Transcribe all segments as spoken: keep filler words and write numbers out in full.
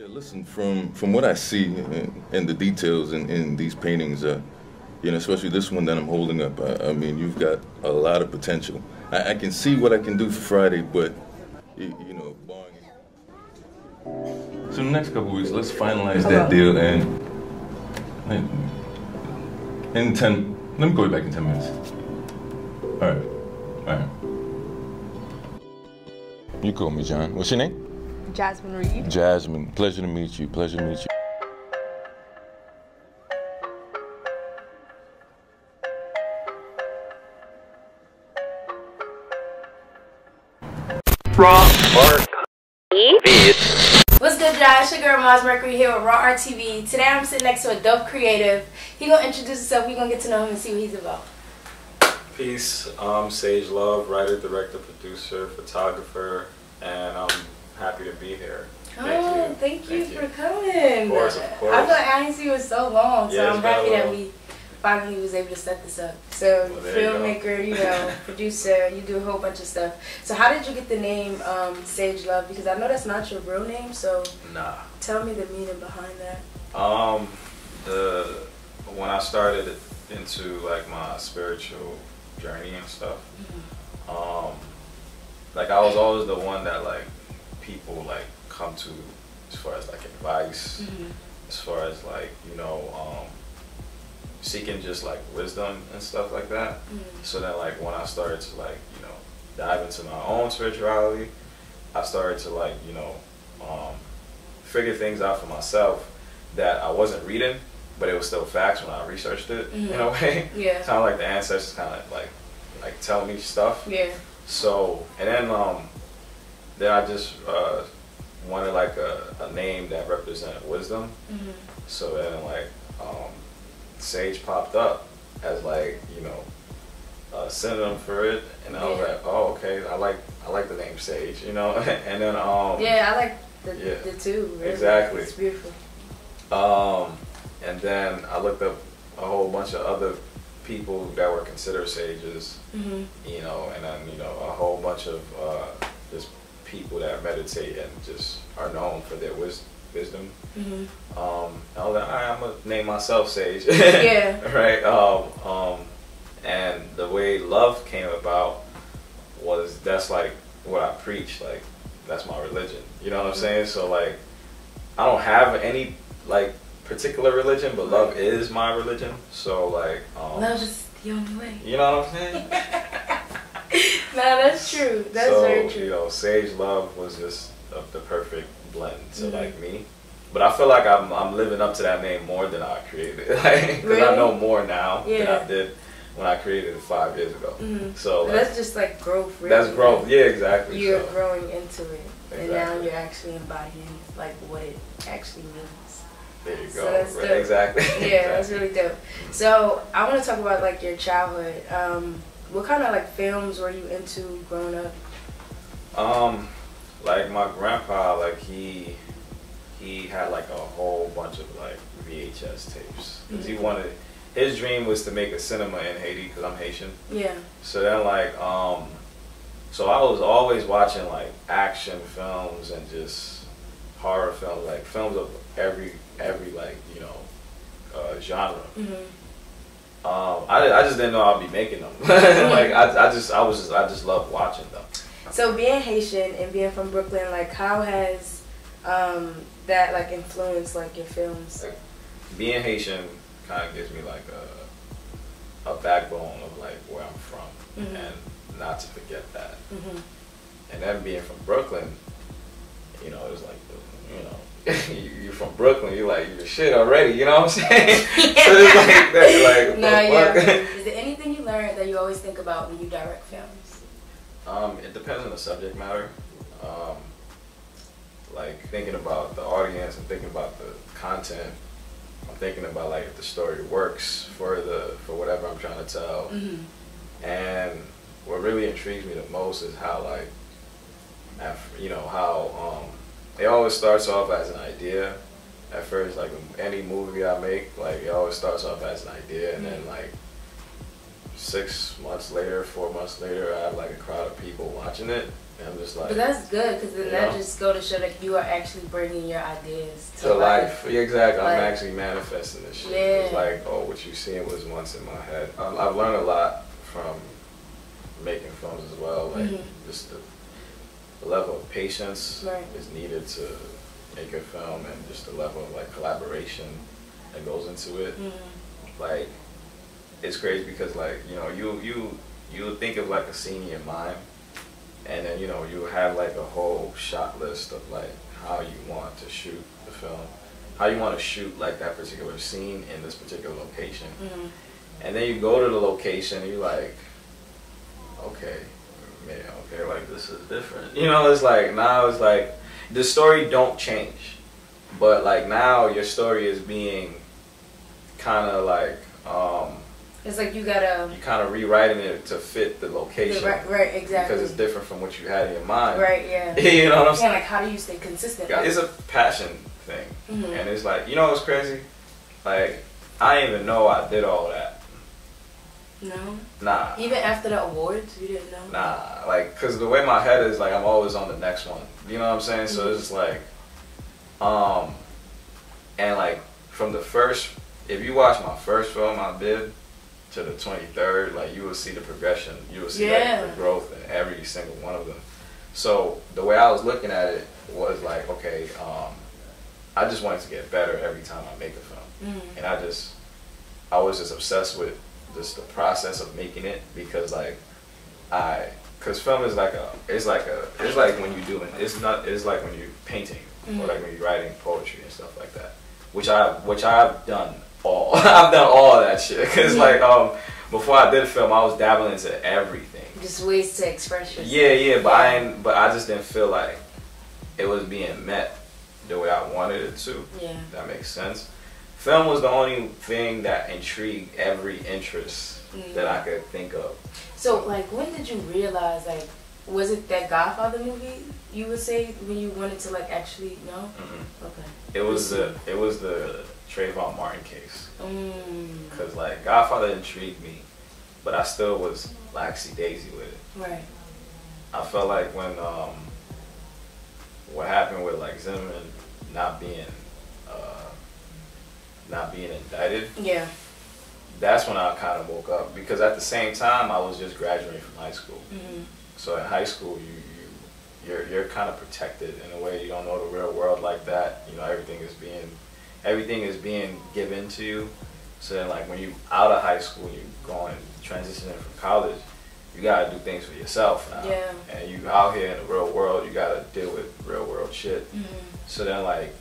Yeah, listen, from from what I see and, and the details in, in these paintings, uh, you know, especially this one that I'm holding up, I, I mean, you've got a lot of potential. I, I can see what I can do for Friday, but, you, you know, barring it. So the next couple of weeks, let's finalize that deal and, and in ten, let me go back in ten minutes. All right, all right. You call me John. What's your name? Jasmine Reed. Jasmine, pleasure to meet you. Pleasure to meet you. Raw Art T V. What's good, y'all? It's your girl Miles Mercury here with Raw Art T V. Today I'm sitting next to a dope creative. He gonna introduce himself. We gonna get to know him and see what he's about. Peace. I'm Sage Love, writer, director, producer, photographer, and I'm happy to be here. Thank oh, you. Thank, you thank you for coming. Of course, of course. I feel like I ain't seen you in so long, so yeah, I'm happy that we finally was able to set this up. So, well, filmmaker, you, you know, producer, you do a whole bunch of stuff. So, how did you get the name um, Sage Love? Because I know that's not your real name. So, nah. Tell me the meaning behind that. Um, the when I started into like my spiritual journey and stuff, mm-hmm. um, like I was always the one that like. people like come to as far as like advice, mm-hmm. as far as like, you know, um, seeking just like wisdom and stuff like that. Mm-hmm. So then like when I started to like, you know, dive into my own spirituality, I started to like, you know, um, figure things out for myself that I wasn't reading, but it was still facts when I researched it, mm-hmm. in a way. Yeah. Kind of like the ancestors kind of like, like tell me stuff. Yeah. So, and then, um, Then I just uh, wanted like a, a name that represented wisdom. Mm-hmm. So then like um, Sage popped up as like, you know, a synonym for it, and I was yeah. like, oh okay, I like I like the name Sage, you know. And then um yeah, I like the yeah. the two. Really. Exactly, it's beautiful. Um, and then I looked up a whole bunch of other people that were considered sages, mm-hmm. you know, and then you know a whole bunch of uh, just people that meditate and just are known for their wis wisdom. Mm-hmm. um, I was like, all right, I'm gonna name myself Sage. Yeah. Right. Um, um, and the way love came about was that's like what I preach. Like that's my religion. You know what mm-hmm. I'm saying? So like, I don't have any like particular religion, but love is my religion. So like, um, love is the only way. You know what I'm saying? No, that's true. That's so, very true. You know, Sage Love was just uh, the perfect blend to mm-hmm. like me, but I feel like I'm I'm living up to that name more than I created, because like, really? I know more now yeah. than I did when I created it five years ago. Mm-hmm. So like, that's just like growth. Really. That's growth. Yeah, exactly. You're so. growing into it, exactly. and now you're actually embodying like what it actually means. There you go. So that's right. Exactly. Yeah, exactly. That's really dope. So I want to talk about like your childhood. Um, What kind of like films were you into growing up? Um, like my grandpa, like he he had like a whole bunch of like V H S tapes. Cause mm-hmm. he wanted, his dream was to make a cinema in Haiti, cause I'm Haitian. Yeah. So then like um, so I was always watching like action films and just horror films, like films of every every like you know uh, genre. Mm-hmm. Um, I, I just didn't know I'd be making them. Like I, I just I was just I just love watching them. So being Haitian and being from Brooklyn, like how has um, that like influenced like your films? Like, being Haitian kind of gives me like a a backbone of like where I'm from, mm-hmm. and not to forget that. Mm-hmm. And then being from Brooklyn, you know, it was like the, you know. You're from Brooklyn, you're like, you're shit already, you know what I'm saying? So it's like that, like, no, yeah. Is there anything you learned that you always think about when you direct films? Um, it depends on the subject matter. Um, like, thinking about the audience, I'm thinking about the content, I'm thinking about, like, if the story works for, the, for whatever I'm trying to tell. Mm-hmm. And what really intrigues me the most is how, like, after, you know, how... Um, it always starts off as an idea. At first, like any movie I make, like it always starts off as an idea, and then like six months later, four months later, I have like a crowd of people watching it, And I'm just like, but that's good, because then that know? just go to show that you are actually bringing your ideas to, to life. life. Yeah, exactly. Like, I'm actually manifesting this shit. Yeah. It's like, oh, what you seen was once in my head. Um, I've learned a lot from making films as well. Like mm-hmm. just the, the level of patience right. is needed to make a film, and just the level of like collaboration that goes into it. Mm-hmm. Like it's crazy because like you know you you you think of like a scene in your mind. And then, you know, you have like a whole shot list of like how you want to shoot the film, how you want to shoot like that particular scene in this particular location. Mm-hmm. And then you go to the location and you're like, okay, man, okay, like this is different. You know, it's like now it's like the story don't change, but like now your story is being kind of like, um, it's like you gotta... You're kind of rewriting it to fit the location. Right, right, exactly. Because it's different from what you had in your mind. Right, yeah. You know what I'm saying? Yeah, like how do you stay consistent? It's a passion thing. Mm-hmm. And it's like, you know what's crazy? Like, I didn't even know I did all that. No? Nah. Even after the awards, you didn't know? Nah, like, because the way my head is, like, I'm always on the next one. You know what I'm saying? Mm-hmm. So it's just like, um, and like, from the first, if you watch my first film I did, to the twenty-third, like you will see the progression, you will see yeah. like, the growth in every single one of them. So the way I was looking at it was like, okay, um, I just wanted to get better every time I make a film. Mm. And I just, I was just obsessed with just the process of making it, because like I, cause film is like a, it's like a, it's like when you doing, it's not, it's like when you're painting mm. or like when you're writing poetry and stuff like that, which I, which I've done. All I've done all that shit because yeah. like um before I did film I was dabbling into everything, just ways to express yourself. Yeah, yeah, but I didn't, but I just didn't feel like it was being met the way I wanted it to. Yeah, that makes sense. Film was the only thing that intrigued every interest mm. that I could think of. So like when did you realize, like was it that Godfather movie you would say when you wanted to like actually know? Mm-hmm. Okay, it was the it was the Trayvon Martin case, because mm. like Godfather intrigued me, but I still was laxy-daisy with it. Right. I felt like when um, what happened with like Zimmerman not being uh, not being indicted. Yeah. That's when I kind of woke up, because at the same time I was just graduating from high school. Mm-hmm. So in high school you, you you're you're kind of protected in a way. You don't know the real world like that. You know, everything is being Everything is being given to you. So then like when you out of high school, you going transitioning from college, you gotta do things for yourself now. Yeah. And you out here in the real world, you gotta deal with real world shit. Mm-hmm. So then like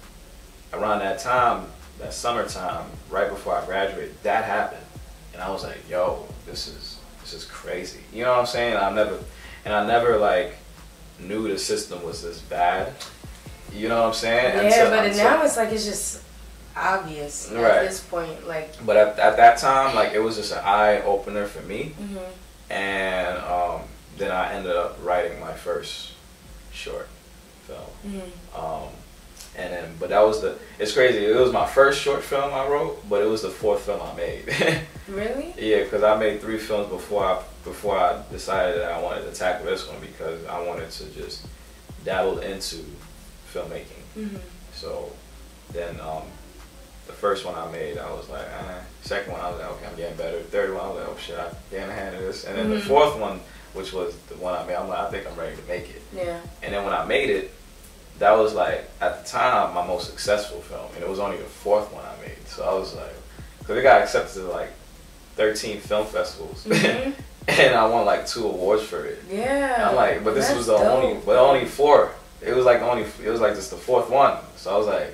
around that time, that summertime, right before I graduated, that happened. And I was like, yo, this is this is crazy. You know what I'm saying? I never and I never like knew the system was this bad. You know what I'm saying? Yeah, until, but until, now it's like it's just obvious at right. this point, like. But at, at that time, like it was just an eye opener for me, mm-hmm. and um, then I ended up writing my first short film. Mm-hmm. um, and then, but that was the. It's crazy. It was my first short film I wrote, but it was the fourth film I made. Really? Yeah, because I made three films before I before I decided that I wanted to tackle this one, because I wanted to just dabble into filmmaking. Mm-hmm. So then. Um, The first one I made, I was like, eh. Second one, I was like, okay, I'm getting better. Third one, I was like, oh shit, I can't handle this. And then mm-hmm. the fourth one, which was the one I made, I'm like, I think I'm ready to make it. Yeah. And then when I made it, that was like, at the time, my most successful film. And it was only the fourth one I made. So I was like, because it got accepted to like thirteen film festivals. Mm-hmm. And I won like two awards for it. Yeah. And I'm like, but this That's was the dope. only, but only four. It was like only, it was like just the fourth one. So I was like,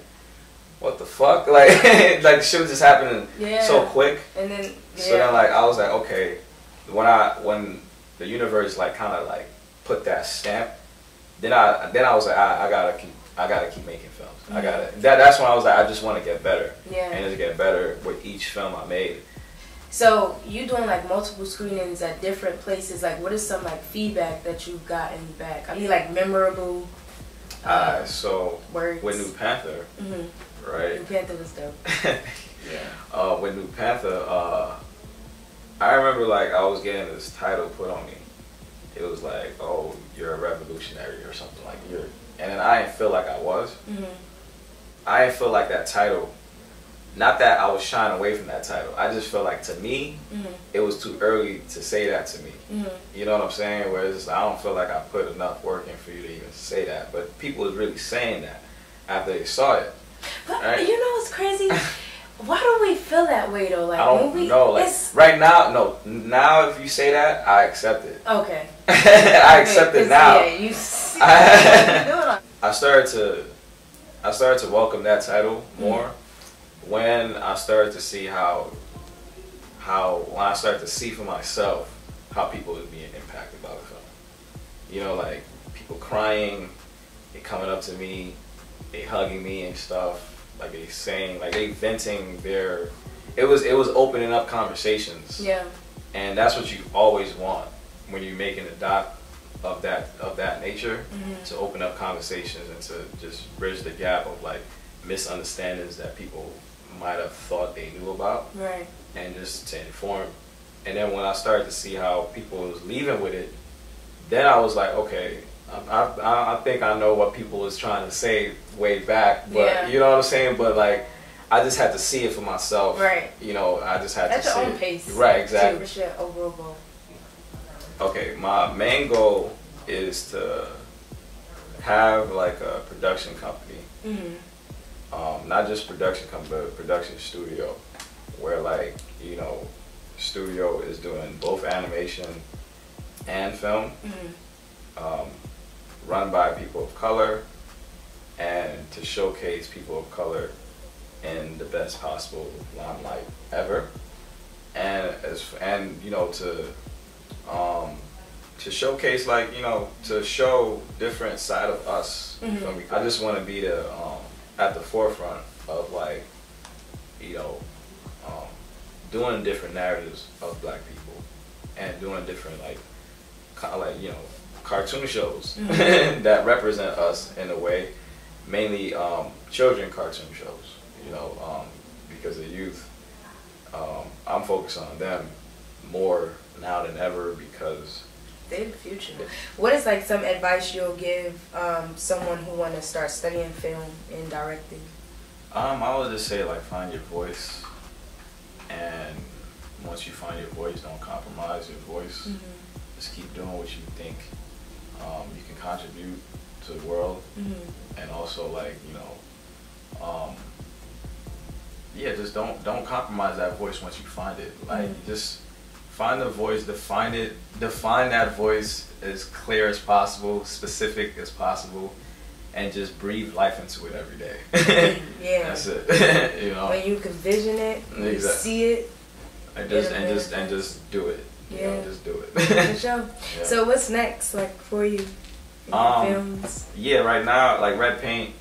what the fuck? Like, like shit was just happening yeah. so quick. And then, yeah. so then, like, I was like, okay, when I when the universe like kind of like put that stamp, then I then I was like, I, I gotta keep I gotta keep making films. Mm-hmm. I gotta that that's when I was like, I just want to get better. Yeah. And just get better with each film I made. So you doing like multiple screenings at different places. Like, what is some like feedback that you've gotten back? I mean, like memorable. Uh, uh so words. With New Panther. Mm-hmm. Right. New Panther was dope. Yeah. Uh, with New Panther, uh, I remember like I was getting this title put on me, it was like, oh, you're a revolutionary or something, like you're, and then I didn't feel like I was. Mm-hmm. I didn't feel like that title, not that I was shying away from that title, I just felt like to me, mm-hmm. it was too early to say that to me. Mm-hmm. You know what I'm saying? Whereas I don't feel like I put enough work in for you to even say that, but people was really saying that after they saw it. But right? You know what's crazy? Why do we feel that way though? Like, I don't when we, know. Like right now, no. Now, if you say that, I accept it. Okay. I accept it now. Yeah, you see I, I started to, I started to welcome that title more mm-hmm. when I started to see how, how when I started to see for myself how people were being impacted by the film. You know, like people crying, they coming up to me, they hugging me and stuff. Like they saying, like they venting their, it was it was opening up conversations. Yeah. And that's what you always want when you're making a doc of that of that nature, mm-hmm. to open up conversations and to just bridge the gap of like misunderstandings that people might have thought they knew about. Right. And just to inform. And then when I started to see how people was leaving with it, then I was like, okay. I, I, I think I know what people was trying to say way back, but yeah. you know what I'm saying? But like, I just had to see it for myself. Right. You know, I just had At to see it. At your own pace. Right, exactly. So your overall goal. Okay, my main goal is to have like a production company. Mm-hmm. Um, not just production company, but a production studio where like, you know, studio is doing both animation and film. Mm-hmm. um, run by people of color, and to showcase people of color in the best possible limelight ever, and as and you know to um, to showcase like you know to show different side of us. Mm-hmm. You know, I just want to be the um, at the forefront of like you know um, doing different narratives of Black people and doing different like kind of like you know. cartoon shows mm-hmm. that represent us in a way, mainly um, children cartoon shows, you know, um, because the youth, um, I'm focused on them more now than ever because they're the future. What is like some advice you'll give um, someone who want to start studying film and directing? Um, I would just say like find your voice, and once you find your voice, don't compromise your voice. Mm-hmm. Just keep doing what you think. Um, you can contribute to the world, mm-hmm. and also like you know, um, yeah, just don't don't compromise that voice once you find it. Like mm-hmm. just find the voice, define it, define that voice as clear as possible, specific as possible, and just breathe life into it every day. Yeah, that's it. You know, when you can vision it, exactly. You see it, and just and just and just do it. You yeah, know, just do it. Good job. Yeah. So what's next, like for you? In um, films? Yeah, right now, like Red Paint,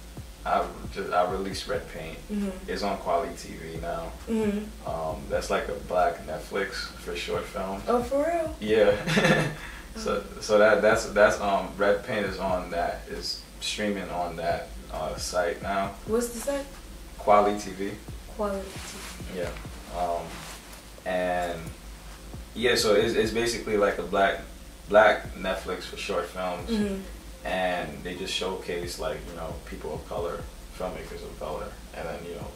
I just I released Red Paint. Mm-hmm. It's on Quali T V now. Mm-hmm. Um, that's like a Black Netflix for short film. Oh, for real? Yeah. so so that that's that's um Red Paint is on that is streaming on that uh, site now. What's the site? Quali T V. Quali T V. Yeah. Um, and. Yeah, so it's, it's basically like a black black Netflix for short films, mm-hmm. and they just showcase like you know people of color, filmmakers of color, and then you know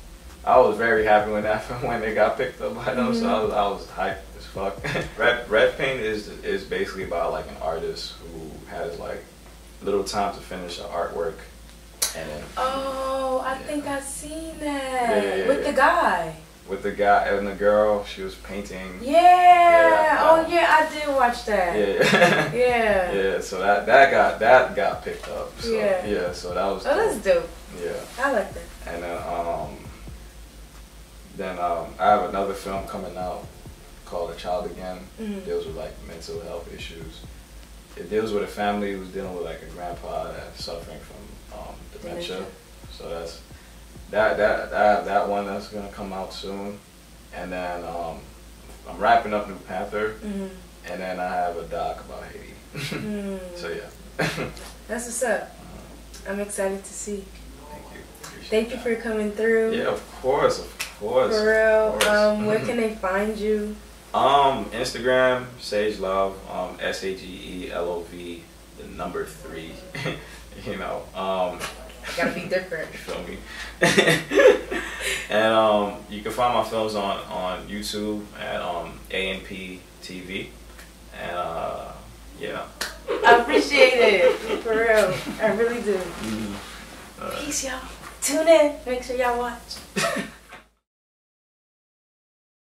I was very happy when that when they got picked up by them, mm-hmm. so I was, I was hyped as fuck. Red Red Paint is is basically about like an artist who has like little time to finish an artwork, and then, oh, I yeah. think I've seen that yeah, yeah, with yeah. the guy. With the guy and the girl, she was painting. Yeah. yeah um, oh yeah, I did watch that. Yeah. Yeah. Yeah. So that that got that got picked up. So, yeah. Yeah. So that was. Oh, cool. That's dope. Yeah. I like that. And then um, then um, I have another film coming out called A Child Again. Mm-hmm. It deals with like mental health issues. It deals with a family who's dealing with like a grandpa that's suffering from um, dementia. dementia. So that's. That, that that that one that's gonna come out soon, and then um, I'm wrapping up New Panther, mm-hmm. and then I have a doc about Haiti. Mm. So yeah. That's what's up. I'm excited to see. Thank you. Appreciate Thank you for coming through. Yeah, of course, of course. For real. Of course. Um, where can they find you? Um, Instagram, Sage Love, um, S A G E L O V, the number three, you know, um. Gotta be different. You feel me? And um, you can find my films on, on YouTube at um, A and P T V. And uh, yeah. I appreciate it. For real. I really do. Mm-hmm. All right. Peace, y'all. Tune in. Make sure y'all watch.